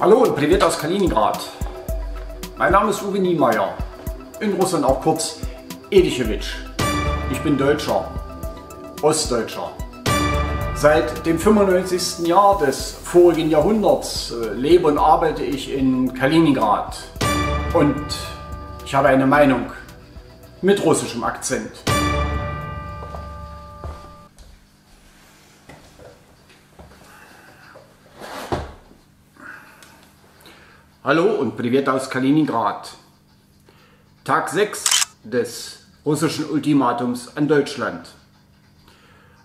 Hallo und Privet aus Kaliningrad. Mein Name ist Uwe Niemeier, in Russland auch kurz Edichewitsch. Ich bin Deutscher, Ostdeutscher. Seit dem 95. Jahr des vorigen Jahrhunderts lebe und arbeite ich in Kaliningrad. Und ich habe eine Meinung mit russischem Akzent. Hallo und Privet aus Kaliningrad. Tag 6 des russischen Ultimatums an Deutschland.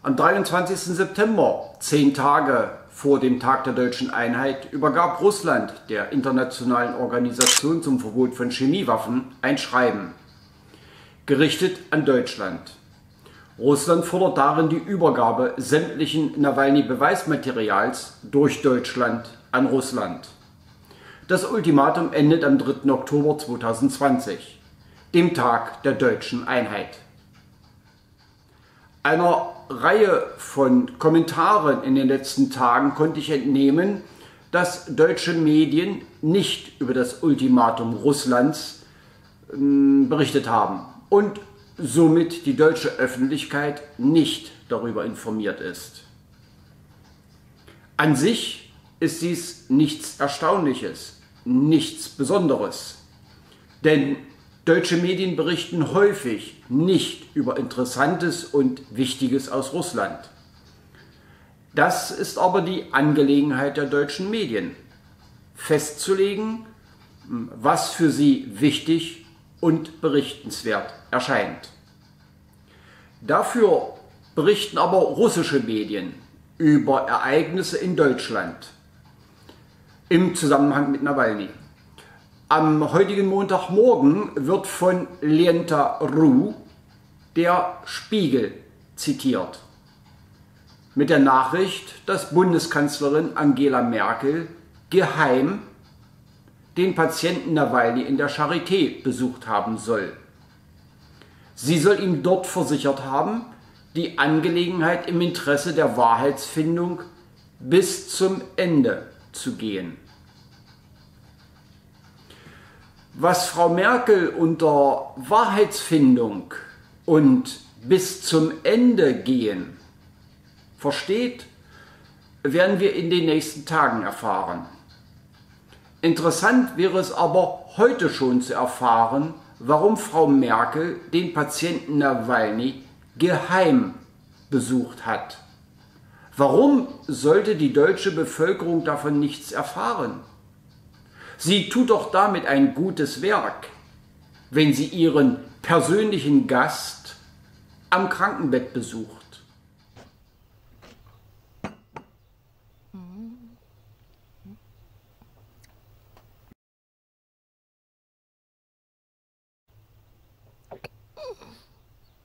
Am 23. September, 10 Tage vor dem Tag der deutschen Einheit, übergab Russland der Internationalen Organisation zum Verbot von Chemiewaffen ein Schreiben, gerichtet an Deutschland. Russland fordert darin die Übergabe sämtlichen Nawalny-Beweismaterials durch Deutschland an Russland. Das Ultimatum endet am 3. Oktober 2020, dem Tag der deutschen Einheit. Einer Reihe von Kommentaren in den letzten Tagen konnte ich entnehmen, dass deutsche Medien nicht über das Ultimatum Russlands berichtet haben und somit die deutsche Öffentlichkeit nicht darüber informiert ist. An sich ist dies nichts Erstaunliches. Nichts Besonderes, denn deutsche Medien berichten häufig nicht über Interessantes und Wichtiges aus Russland. Das ist aber die Angelegenheit der deutschen Medien, festzulegen, was für sie wichtig und berichtenswert erscheint. Dafür berichten aber russische Medien über Ereignisse in Deutschland. Im Zusammenhang mit Nawalny. Am heutigen Montagmorgen wird von Lenta Ru der Spiegel zitiert. Mit der Nachricht, dass Bundeskanzlerin Angela Merkel geheim den Patienten Nawalny in der Charité besucht haben soll. Sie soll ihm dort versichert haben, die Angelegenheit im Interesse der Wahrheitsfindung bis zum Ende zu gehen. Was Frau Merkel unter Wahrheitsfindung und bis zum Ende gehen versteht, werden wir in den nächsten Tagen erfahren. Interessant wäre es aber heute schon zu erfahren, warum Frau Merkel den Patienten Nawalny geheim besucht hat. Warum sollte die deutsche Bevölkerung davon nichts erfahren? Sie tut doch damit ein gutes Werk, wenn sie ihren persönlichen Gast am Krankenbett besucht.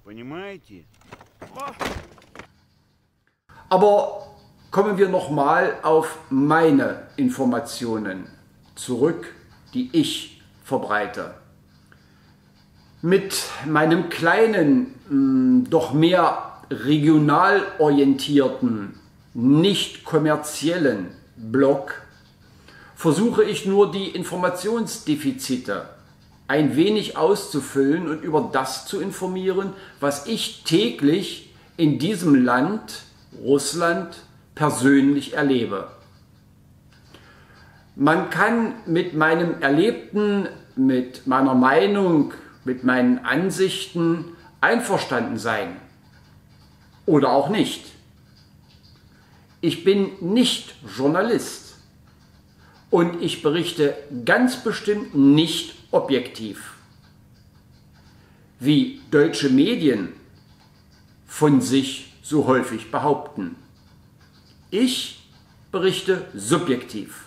Понимаете? Aber kommen wir nochmal auf meine Informationen zurück, die ich verbreite. Mit meinem kleinen, doch mehr regional orientierten, nicht kommerziellen Blog versuche ich nur die Informationsdefizite ein wenig auszufüllen und über das zu informieren, was ich täglich in diesem Land Russland persönlich erlebe. Man kann mit meinem Erlebten, mit meiner Meinung, mit meinen Ansichten einverstanden sein oder auch nicht. Ich bin nicht Journalist und ich berichte ganz bestimmt nicht objektiv, wie deutsche Medien von sich so häufig behaupten. Ich berichte subjektiv.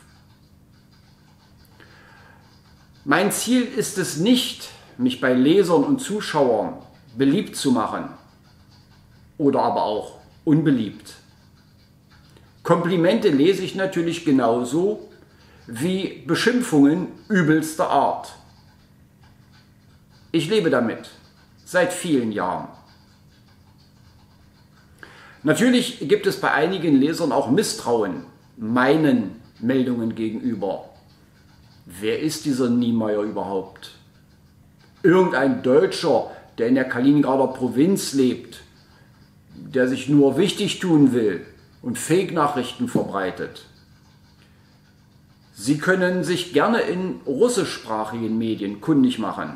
Mein Ziel ist es nicht, mich bei Lesern und Zuschauern beliebt zu machen oder aber auch unbeliebt. Komplimente lese ich natürlich genauso wie Beschimpfungen übelster Art. Ich lebe damit seit vielen Jahren. Natürlich gibt es bei einigen Lesern auch Misstrauen meinen Meldungen gegenüber. Wer ist dieser Niemeier überhaupt? Irgendein Deutscher, der in der Kaliningrader Provinz lebt, der sich nur wichtig tun will und Fake-Nachrichten verbreitet. Sie können sich gerne in russischsprachigen Medien kundig machen,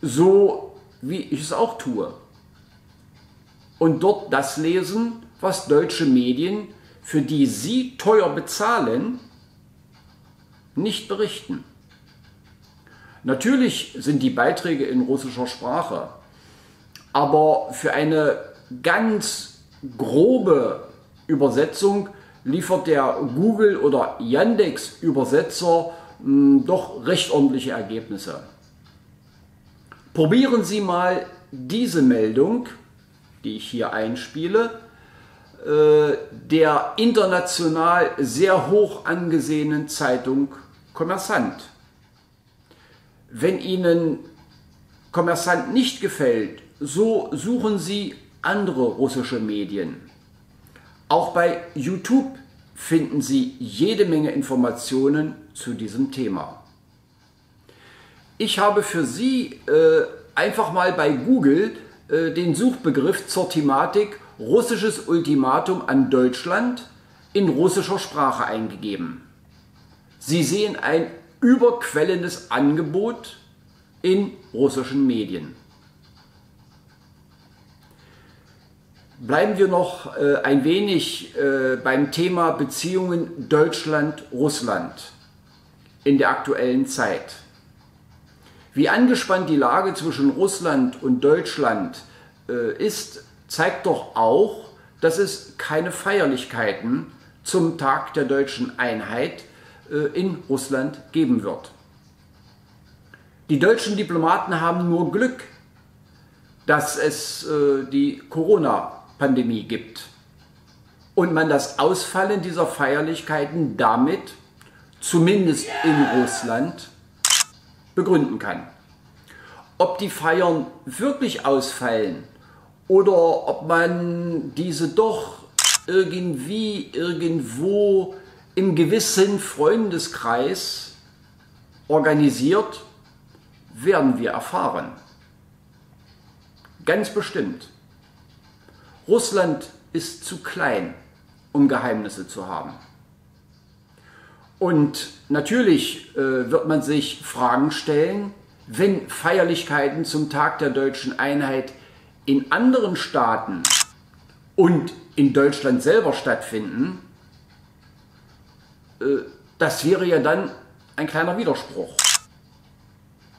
so wie ich es auch tue. Und dort das lesen, was deutsche Medien, für die Sie teuer bezahlen, nicht berichten. Natürlich sind die Beiträge in russischer Sprache, aber für eine ganz grobe Übersetzung liefert der Google- oder Yandex-Übersetzer doch recht ordentliche Ergebnisse. Probieren Sie mal diese Meldung, die ich hier einspiele, der international sehr hoch angesehenen Zeitung Kommersant. Wenn Ihnen Kommersant nicht gefällt, so suchen Sie andere russische Medien. Auch bei YouTube finden Sie jede Menge Informationen zu diesem Thema. Ich habe für Sie einfach mal bei Google den Suchbegriff zur Thematik russisches Ultimatum an Deutschland in russischer Sprache eingegeben. Sie sehen ein überquellendes Angebot in russischen Medien. Bleiben wir noch ein wenig beim Thema Beziehungen Deutschland-Russland in der aktuellen Zeit. Wie angespannt die Lage zwischen Russland und Deutschland ist, zeigt doch auch, dass es keine Feierlichkeiten zum Tag der deutschen Einheit in Russland geben wird. Die deutschen Diplomaten haben nur Glück, dass es die Corona-Pandemie gibt und man das Ausfallen dieser Feierlichkeiten damit, zumindest in Russland, begründen kann. Ob die Feiern wirklich ausfallen oder ob man diese doch irgendwie, irgendwo im gewissen Freundeskreis organisiert, werden wir erfahren. Ganz bestimmt. Russland ist zu klein, um Geheimnisse zu haben. Und natürlich wird man sich Fragen stellen, wenn Feierlichkeiten zum Tag der deutschen Einheit in anderen Staaten und in Deutschland selber stattfinden, das wäre ja dann ein kleiner Widerspruch.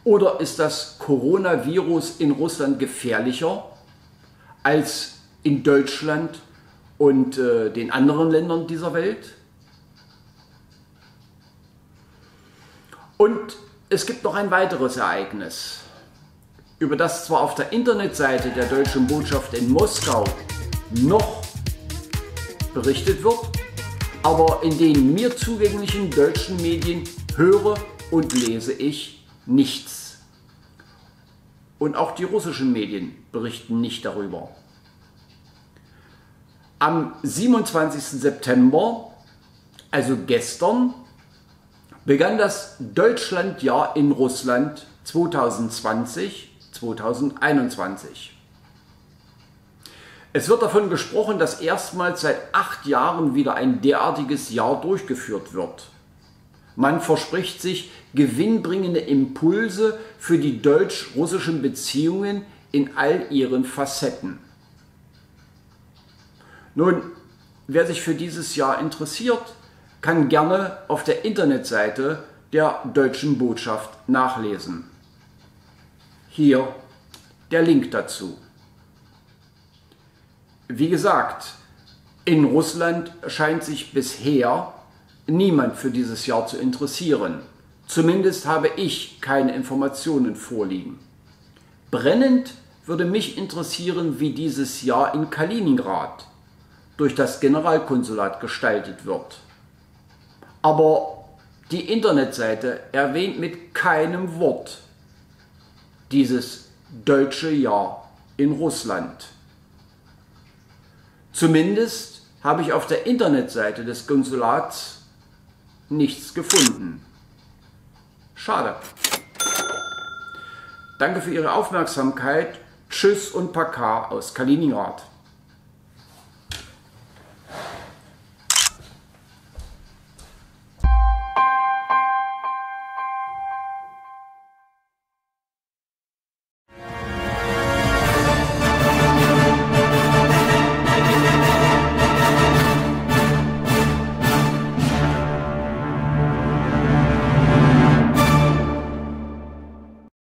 Oder ist das Coronavirus in Russland gefährlicher als in Deutschland und den anderen Ländern dieser Welt? Und es gibt noch ein weiteres Ereignis, über das zwar auf der Internetseite der Deutschen Botschaft in Moskau noch berichtet wird, aber in den mir zugänglichen deutschen Medien höre und lese ich nichts. Und auch die russischen Medien berichten nicht darüber. Am 27. September, also gestern, begann das Deutschlandjahr in Russland 2020-2021. Es wird davon gesprochen, dass erstmals seit 8 Jahren wieder ein derartiges Jahr durchgeführt wird. Man verspricht sich gewinnbringende Impulse für die deutsch-russischen Beziehungen in all ihren Facetten. Nun, wer sich für dieses Jahr interessiert, kann gerne auf der Internetseite der Deutschen Botschaft nachlesen. Hier der Link dazu. Wie gesagt, in Russland scheint sich bisher niemand für dieses Jahr zu interessieren. Zumindest habe ich keine Informationen vorliegen. Brennend würde mich interessieren, wie dieses Jahr in Kaliningrad durch das Generalkonsulat gestaltet wird. Aber die Internetseite erwähnt mit keinem Wort dieses deutsche Jahr in Russland. Zumindest habe ich auf der Internetseite des Konsulats nichts gefunden. Schade. Danke für Ihre Aufmerksamkeit. Tschüss und Paka aus Kaliningrad.